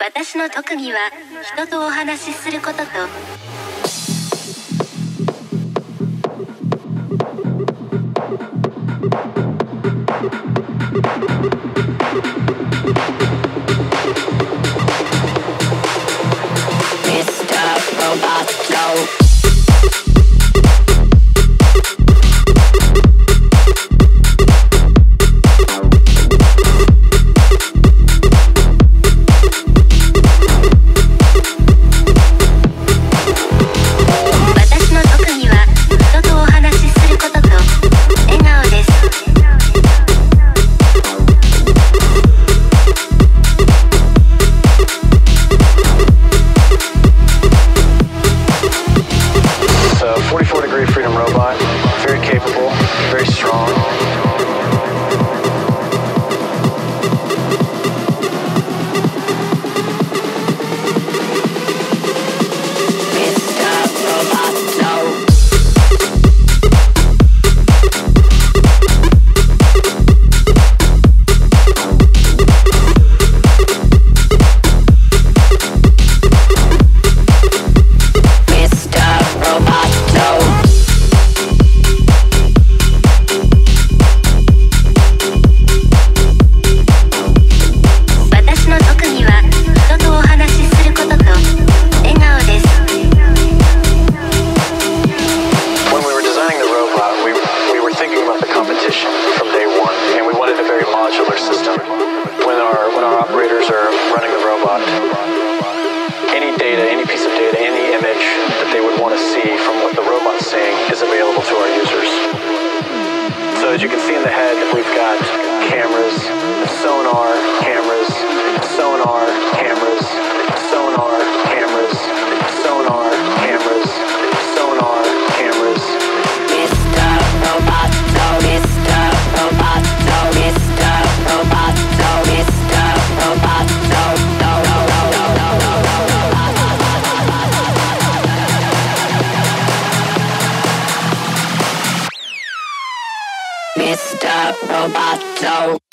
私の特技は人とお話しすることとMr. Roboto As you can see in the head, we've got cameras, sonar cameras, sonar cameras, sonar cameras, sonar cameras, sonar cameras. Mr. Roboto, Mr. Roboto, Mr. Roboto, Mr. Roboto. Mr. Roboto.